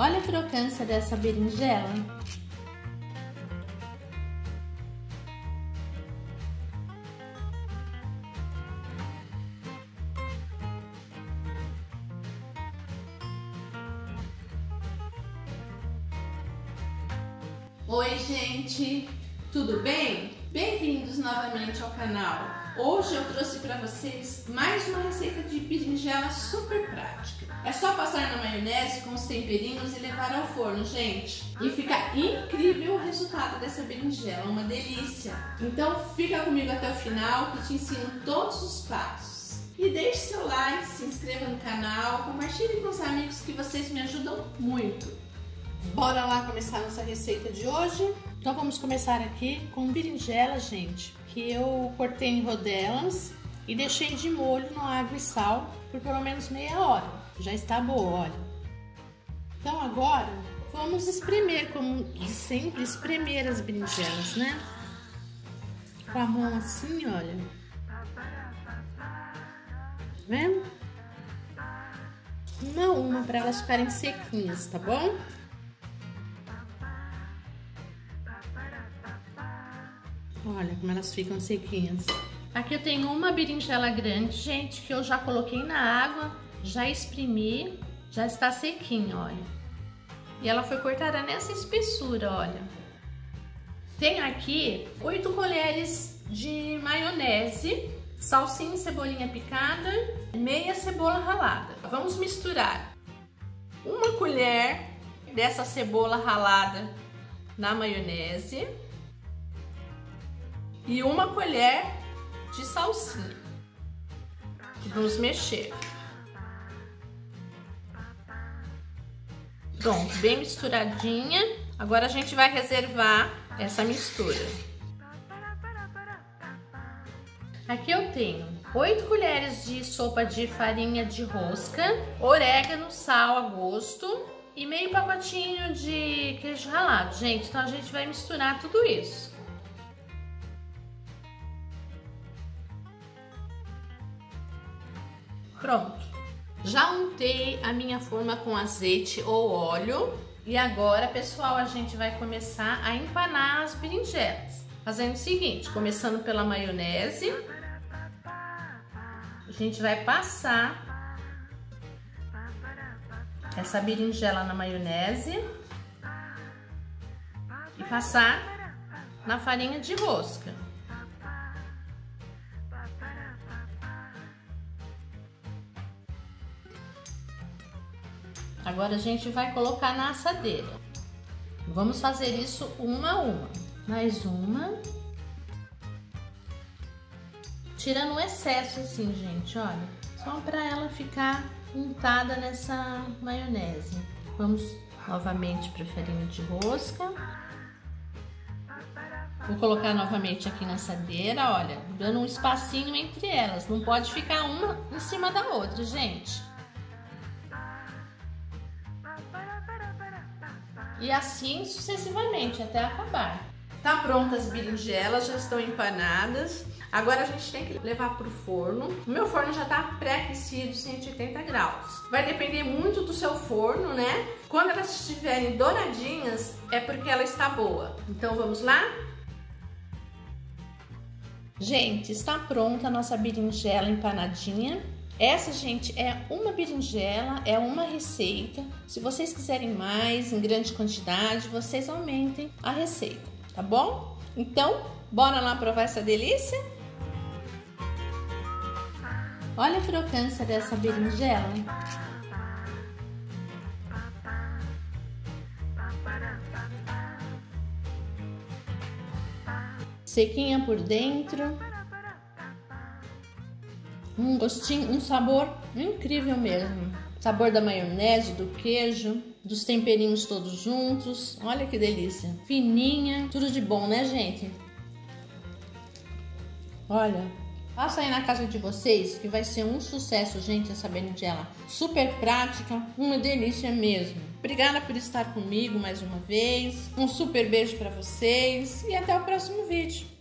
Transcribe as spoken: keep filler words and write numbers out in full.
Olha a crocância dessa berinjela. Oi, gente! Tudo bem? Bem-vindos novamente ao canal. Hoje eu trouxe para vocês mais uma receita de berinjela super prática. É só passar na maionese com os temperinhos e levar ao forno, gente. E fica incrível o resultado dessa berinjela, uma delícia. Então fica comigo até o final que te ensino todos os passos. E deixe seu like, se inscreva no canal, compartilhe com os amigos que vocês me ajudam muito. Bora lá começar nossa receita de hoje. Então vamos começar aqui com berinjela, gente, que eu cortei em rodelas e deixei de molho na água e sal por pelo menos meia hora. Já está boa, olha. Então agora vamos espremer, como sempre, espremer as berinjelas, né? Com a mão assim, olha. Tá vendo? Uma a uma para elas ficarem sequinhas, tá bom? Olha como elas ficam sequinhas. Aqui eu tenho uma berinjela grande, gente, que eu já coloquei na água, já espremi, já está sequinha, olha. E ela foi cortada nessa espessura, olha. Tenho aqui oito colheres de maionese, salsinha e cebolinha picada, meia cebola ralada. Vamos misturar uma colher dessa cebola ralada na maionese e uma colher de salsinha. Vamos mexer. Pronto, bem misturadinha. Agora a gente vai reservar essa mistura. Aqui eu tenho oito colheres de sopa de farinha de rosca, orégano, sal a gosto e meio pacotinho de queijo ralado, gente. Então a gente vai misturar tudo isso. Pronto, já untei a minha forma com azeite ou óleo e agora, pessoal, a gente vai começar a empanar as berinjelas, fazendo o seguinte, começando pela maionese, a gente vai passar essa berinjela na maionese e passar na farinha de rosca. Agora a gente vai colocar na assadeira. Vamos fazer isso uma a uma. Mais uma. Tirando o excesso assim, gente, olha. Só para ela ficar untada nessa maionese. Vamos novamente para a farinha de rosca. Vou colocar novamente aqui na assadeira, olha. Dando um espacinho entre elas. Não pode ficar uma em cima da outra, gente. E assim sucessivamente, até acabar. Tá pronta as berinjelas, já estão empanadas. Agora a gente tem que levar pro forno. O meu forno já tá pré-aquecido, cento e oitenta graus. Vai depender muito do seu forno, né? Quando elas estiverem douradinhas, é porque ela está boa. Então vamos lá? Gente, está pronta a nossa berinjela empanadinha. Essa, gente, é uma berinjela, é uma receita. Se vocês quiserem mais, em grande quantidade, vocês aumentem a receita, tá bom? Então, bora lá provar essa delícia? Olha a crocância dessa berinjela. Sequinha por dentro. Um gostinho, um sabor incrível mesmo. Sabor da maionese, do queijo, dos temperinhos todos juntos. Olha que delícia. Fininha, tudo de bom, né, gente? Olha, passa aí na casa de vocês que vai ser um sucesso, gente, essa berinjela. Super prática, uma delícia mesmo. Obrigada por estar comigo mais uma vez. Um super beijo pra vocês e até o próximo vídeo.